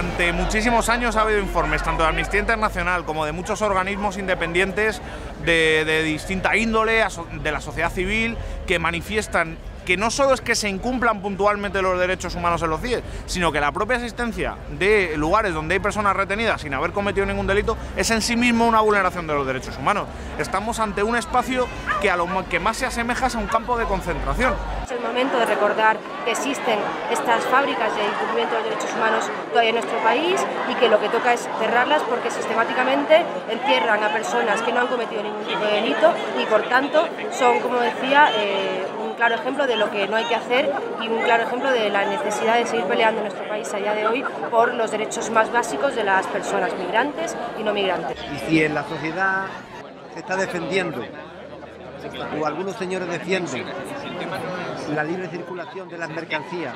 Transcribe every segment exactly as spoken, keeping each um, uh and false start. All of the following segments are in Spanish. Durante muchísimos años ha habido informes, tanto de Amnistía Internacional como de muchos organismos independientes de, de distinta índole, de la sociedad civil, que manifiestan que no solo es que se incumplan puntualmente los derechos humanos en los C I E, sino que la propia existencia de lugares donde hay personas retenidas sin haber cometido ningún delito es en sí mismo una vulneración de los derechos humanos. Estamos ante un espacio que a lo que más se asemeja es a un campo de concentración. Es el momento de recordar que existen estas fábricas de incumplimiento de los derechos humanos todavía en nuestro país y que lo que toca es cerrarlas, porque sistemáticamente entierran a personas que no han cometido ningún tipo de delito y por tanto son, como decía, eh, un claro ejemplo de lo que no hay que hacer y un claro ejemplo de la necesidad de seguir peleando en nuestro país a día de hoy por los derechos más básicos de las personas migrantes y no migrantes. Y si en la sociedad se está defendiendo, o algunos señores defienden, la libre circulación de las mercancías,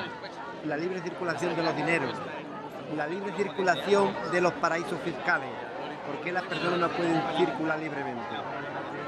la libre circulación de los dineros, la libre circulación de los paraísos fiscales, ¿por qué las personas no pueden circular libremente?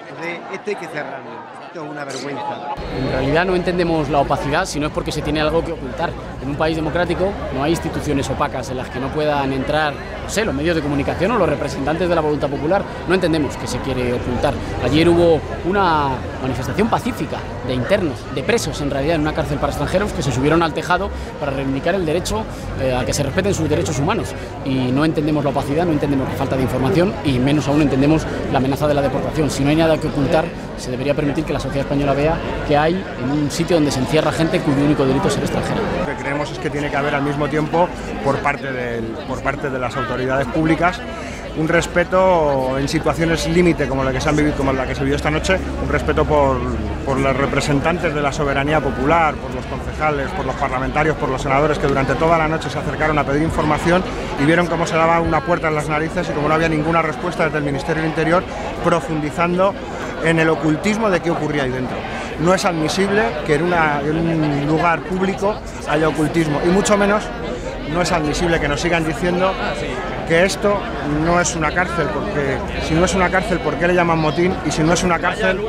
Entonces, esto hay que cerrarlo, esto es una vergüenza. En realidad no entendemos la opacidad si no es porque se tiene algo que ocultar. En un país democrático no hay instituciones opacas en las que no puedan entrar, no sé, los medios de comunicación o los representantes de la voluntad popular. No entendemos que se quiere ocultar. Ayer hubo una manifestación pacífica de internos, de presos en realidad, en una cárcel para extranjeros que se subieron al tejado para reivindicar el derecho eh, a que se respeten sus derechos humanos. Y no entendemos la opacidad, no entendemos la falta de información y menos aún entendemos la amenaza de la deportación. Si no hay nada que ocultar, se debería permitir que la sociedad española vea que hay en un sitio donde se encierra gente cuyo único delito es ser extranjero. Lo que creemos es que tiene que haber al mismo tiempo por parte, del, por parte de las autoridades públicas un respeto en situaciones límite como la que se han vivido, como la que se vivió esta noche, un respeto por, por los representantes de la soberanía popular, por los concejales, por los parlamentarios, por los senadores que durante toda la noche se acercaron a pedir información y vieron cómo se daba una puerta en las narices y como no había ninguna respuesta desde el Ministerio del Interior, profundizando en el ocultismo de qué ocurría ahí dentro. No es admisible que en, una, en un lugar público haya ocultismo y mucho menos no es admisible que nos sigan diciendo que esto no es una cárcel, porque si no es una cárcel, ¿por qué le llaman motín? Y si no es una cárcel,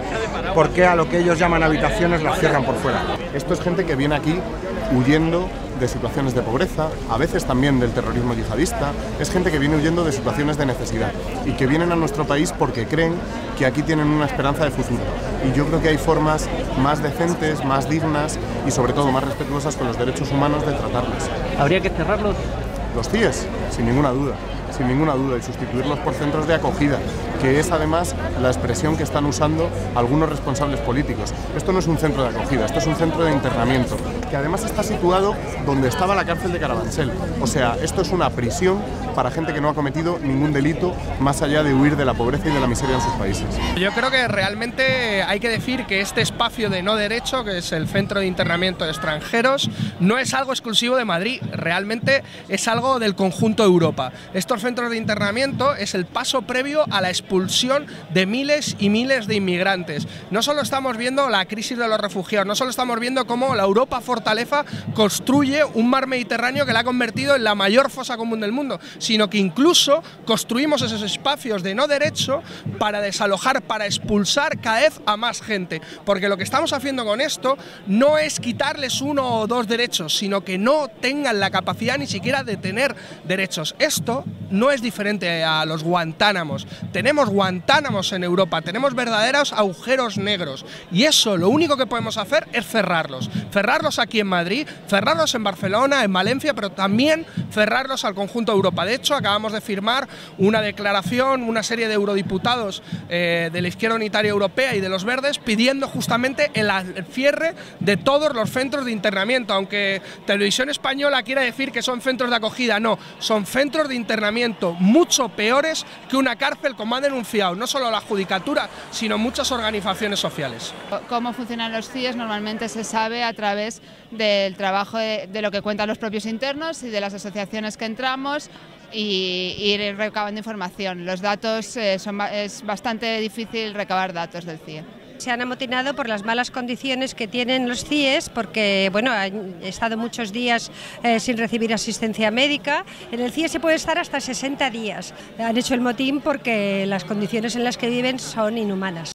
¿por qué a lo que ellos llaman habitaciones las cierran por fuera? Esto es gente que viene aquí huyendo de situaciones de pobreza, a veces también del terrorismo yihadista, es gente que viene huyendo de situaciones de necesidad y que vienen a nuestro país porque creen que aquí tienen una esperanza de futuro. Y yo creo que hay formas más decentes, más dignas y sobre todo más respetuosas con los derechos humanos de tratarles. ¿Habría que cerrarlos? Los C I Es, sin ninguna duda, sin ninguna duda, y sustituirlos por centros de acogida, que es además la expresión que están usando algunos responsables políticos. Esto no es un centro de acogida, esto es un centro de internamiento, que además está situado donde estaba la cárcel de Carabanchel. O sea, esto es una prisión para gente que no ha cometido ningún delito más allá de huir de la pobreza y de la miseria en sus países. Yo creo que realmente hay que decir que este espacio de no derecho, que es el centro de internamiento de extranjeros, no es algo exclusivo de Madrid, realmente es algo del conjunto de Europa. Estos centros de internamiento es el paso previo a la expulsión de miles y miles de inmigrantes. No solo estamos viendo la crisis de los refugiados, no solo estamos viendo cómo la Europa fortaleza construye un mar Mediterráneo que la ha convertido en la mayor fosa común del mundo, sino que incluso construimos esos espacios de no derecho para desalojar, para expulsar cada vez a más gente, porque lo que estamos haciendo con esto no es quitarles uno o dos derechos, sino que no tengan la capacidad ni siquiera de tener derechos. Esto no es diferente a los Guantánamos. Tenemos Guantánamos en Europa, tenemos verdaderos agujeros negros y eso lo único que podemos hacer es cerrarlos, cerrarlos aquí en Madrid, cerrarlos en Barcelona, en Valencia, pero también cerrarlos al conjunto de Europa. De hecho, acabamos de firmar una declaración, una serie de eurodiputados eh, de la Izquierda Unitaria Europea y de los Verdes pidiendo justamente el cierre de todos los centros de internamiento, aunque Televisión Española quiera decir que son centros de acogida, no, son centros de internamiento mucho peores que una cárcel, como ha denunciado no solo la Judicatura, sino muchas organizaciones sociales. Cómo funcionan los C I Es normalmente se sabe a través del trabajo de, de lo que cuentan los propios internos y de las asociaciones que entramos y ir recabando información. Los datos eh, son, es bastante difícil recabar datos del C I E. Se han amotinado por las malas condiciones que tienen los C I Es porque, bueno, han estado muchos días eh, sin recibir asistencia médica. En el C I E se puede estar hasta sesenta días. Han hecho el motín porque las condiciones en las que viven son inhumanas.